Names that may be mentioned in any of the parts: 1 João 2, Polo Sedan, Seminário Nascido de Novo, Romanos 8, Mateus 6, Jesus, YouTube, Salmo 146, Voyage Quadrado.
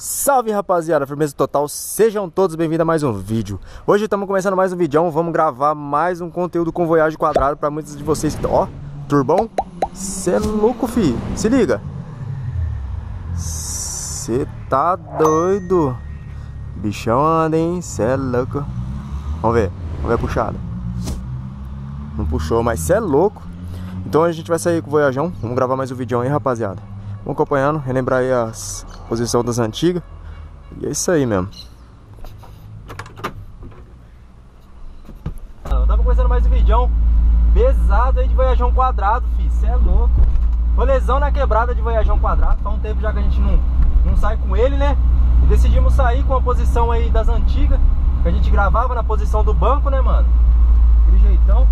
Salve rapaziada, firmeza total, sejam todos bem-vindos a mais um vídeo. Hoje estamos começando mais um vídeo, vamos gravar mais um conteúdo com Voyage Quadrado para muitos de vocês que... Ó, turbão, cê é louco, fi, se liga. Cê tá doido. Bichão anda, hein, cê é louco. Vamos ver a puxada. Não puxou, mas cê é louco. Então a gente vai sair com o Voyageão, vamos gravar mais um vídeo aí, rapaziada. Vamos acompanhando, relembrar aí as posições das antigas. E é isso aí mesmo. Eu tava começando mais um vídeo pesado aí de Voyageão Quadrado, filho, cê é louco. Rolezão na quebrada de Voyageão Quadrado, faz um tempo já que a gente não sai com ele, né? E decidimos sair com a posição aí das antigas, que a gente gravava na posição do banco, né, mano? Aquele jeitão.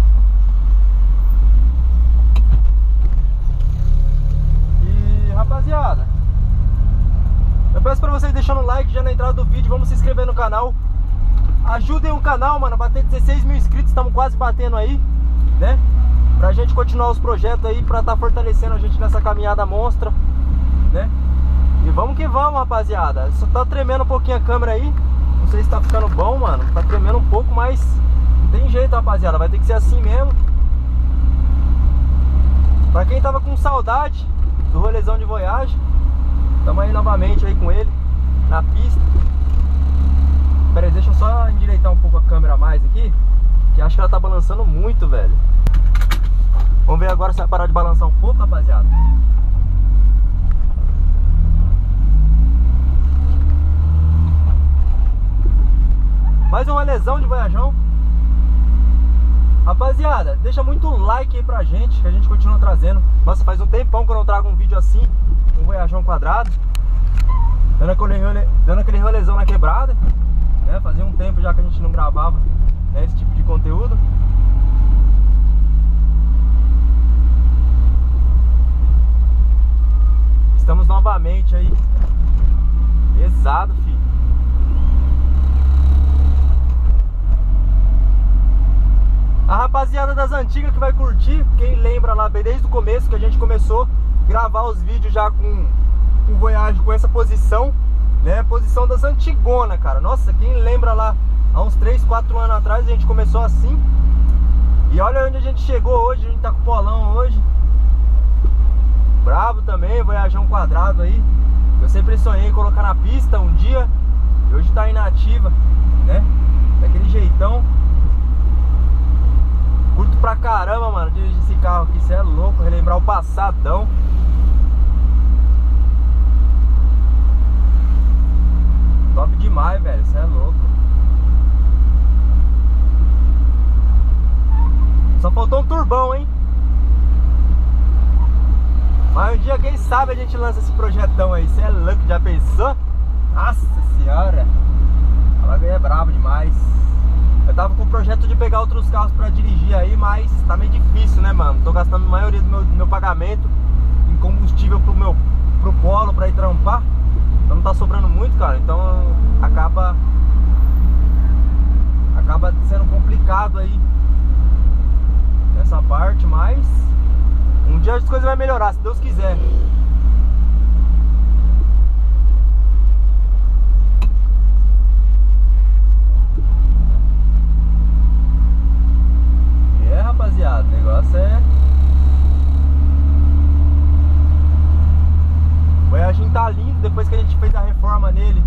Rapaziada, eu peço pra vocês deixando o like já na entrada do vídeo. Vamos se inscrever no canal. Ajudem o canal, mano, a bater 16 mil inscritos. Estamos quase batendo aí, né? Pra gente continuar os projetos aí, pra tá fortalecendo a gente nessa caminhada monstra, né? E vamos que vamos, rapaziada. Só tá tremendo um pouquinho a câmera aí. Não sei se tá ficando bom, mano. Tá tremendo um pouco, mas não tem jeito, rapaziada. Vai ter que ser assim mesmo. Pra quem tava com saudade do rolezão de Voyage, estamos aí novamente aí com ele na pista. Pera aí, deixa eu só endireitar um pouco a câmera a mais aqui, que acho que ela tá balançando muito, velho. Vamos ver agora se vai parar de balançar um pouco, rapaziada. Mais um rolezão de Voyageão. Rapaziada, deixa muito like aí pra gente, que a gente continua trazendo. Nossa, faz um tempão que eu não trago um vídeo assim, um Voyageão Quadrado, dando aquele rolezão na quebrada, né? Fazia um tempo já que a gente não gravava, né, esse tipo de conteúdo. Estamos novamente aí. Pesado, filho. A rapaziada das antigas que vai curtir, quem lembra lá desde o começo que a gente começou a gravar os vídeos já com o Voyage, com essa posição, né? Posição das antigona, cara. Nossa, quem lembra lá há uns 3, 4 anos atrás a gente começou assim. E olha onde a gente chegou hoje, a gente tá com o Polão hoje. Bravo também, Voyageão Quadrado aí. Eu sempre sonhei em colocar na pista um dia. E hoje tá inativa, né? Daquele jeitão. Curto pra caramba, mano, dirigir esse carro aqui, cê é louco, relembrar o passadão. Top demais, velho, cê é louco. Só faltou um turbão, hein? Mas um dia, quem sabe, a gente lança esse projetão aí, cê é louco, já pensou? Nossa senhora, a bagulho é brabo demais. Eu tava com o projeto de pegar outros carros pra dirigir aí, mas tá meio difícil, né, mano? Tô gastando a maioria do meu pagamento em combustível pro Polo, pra ir trampar. Então não tá sobrando muito, cara. Então acaba sendo complicado aí nessa parte, mas um dia as coisas vão melhorar, se Deus quiser. Rapaziada, o negócio é... O Voyageão tá lindo, depois que a gente fez a reforma nele,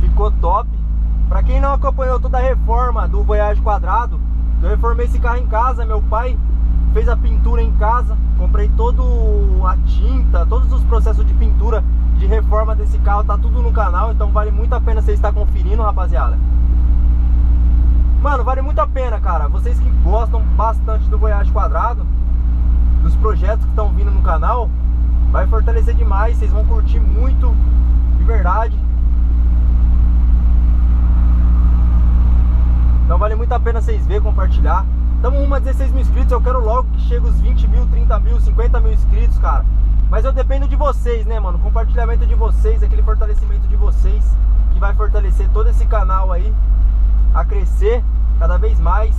ficou top. Pra quem não acompanhou toda a reforma do Voyage Quadrado, eu reformei esse carro em casa, meu pai fez a pintura em casa. Comprei toda a tinta, todos os processos de pintura, de reforma desse carro, tá tudo no canal. Então vale muito a pena você estar conferindo, rapaziada. Mano, vale muito a pena, cara. Vocês que gostam bastante do Voyage Quadrado, dos projetos que estão vindo no canal, vai fortalecer demais. Vocês vão curtir muito, de verdade. Então vale muito a pena vocês verem, compartilhar. Estamos rumo a 16 mil inscritos. Eu quero logo que chegue os 20 mil, 30 mil, 50 mil inscritos, cara. Mas eu dependo de vocês, né, mano? O compartilhamento de vocês, aquele fortalecimento de vocês, que vai fortalecer todo esse canal aí a crescer cada vez mais.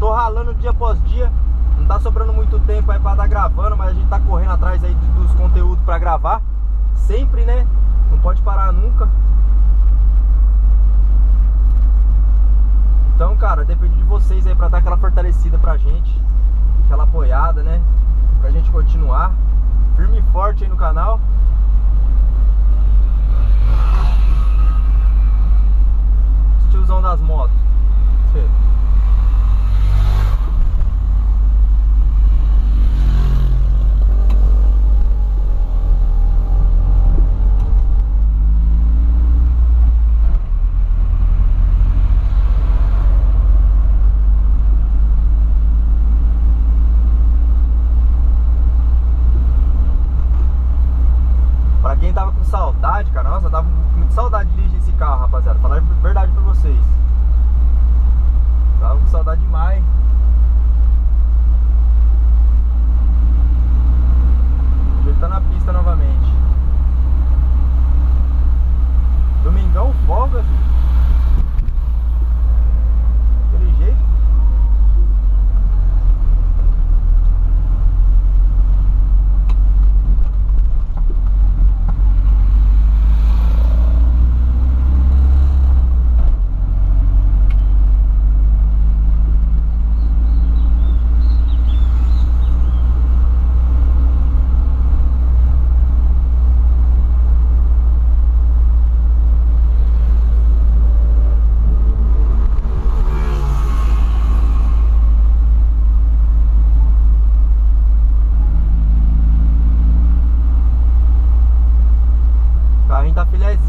Tô ralando dia após dia, não tá sobrando muito tempo aí pra estar gravando, mas a gente tá correndo atrás aí dos conteúdos pra gravar sempre, né? Não pode parar nunca. vocês aí pra dar aquela fortalecida pra gente, aquela apoiada, né? Pra gente continuar firme e forte aí no canal. Os tiozão das motos. Saudade, cara, nossa, eu tava com muita saudade de dirigir esse carro, rapaziada. Falar a verdade pra vocês, tava com saudade demais. Hoje ele tá na pista novamente. Domingão, folga, filho. Aquele jeito.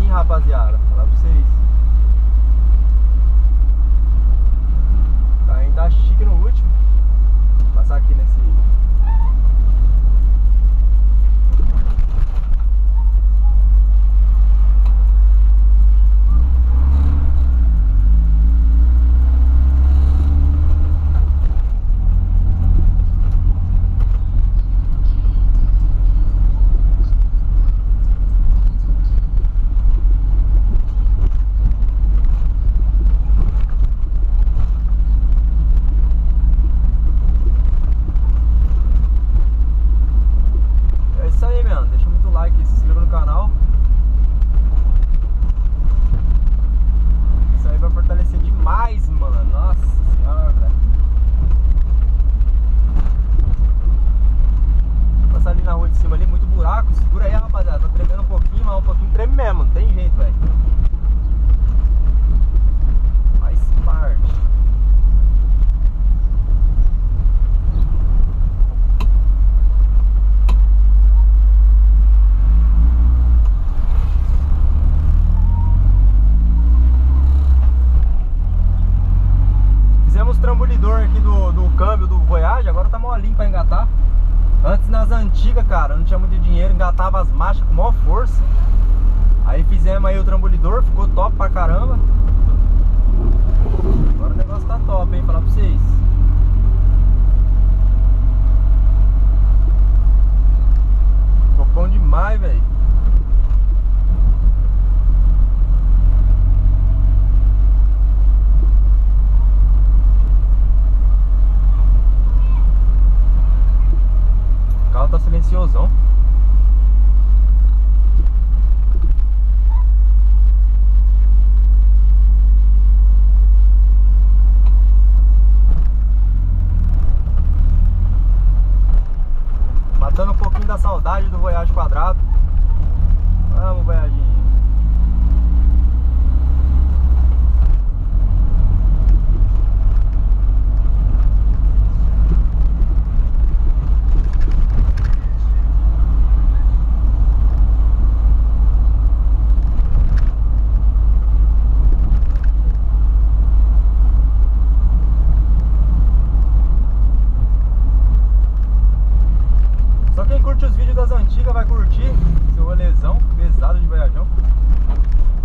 Rapaziada, falar pra vocês, tá, ainda tá chique no último. Vou passar aqui nesse. Cara, não tinha muito dinheiro, engatava as marchas com maior força. Aí fizemos aí o trambolidor, ficou top pra caramba. Agora o negócio tá top, hein, falar pra vocês. Ficou bom demais, velho. O carro tá silenciosão. Matando um pouquinho da saudade do Voyage Quadrado. Vamos, Voyaginho.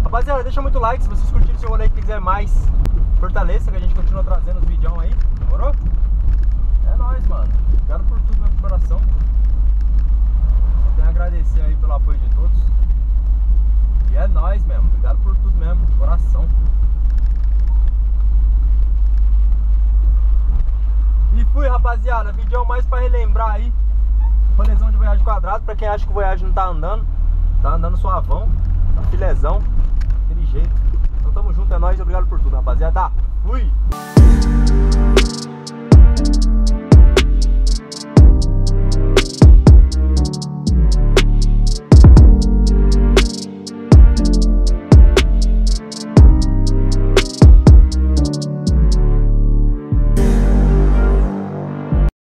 Rapaziada, deixa muito like, se vocês curtiram, se o rolê quiser mais, fortaleça que a gente continua trazendo os videão aí, demorou? É nóis, mano, obrigado por tudo, meu coração. Só tenho a agradecer aí pelo apoio de todos. E é nóis mesmo, obrigado por tudo mesmo, de coração. E fui, rapaziada, videão mais pra relembrar aí o rolezão de Voyage Quadrado, pra quem acha que o Voyage não tá andando suavão, tá filezão. Jeito. Então tamo junto, é nóis, obrigado por tudo, rapaziada. Fui!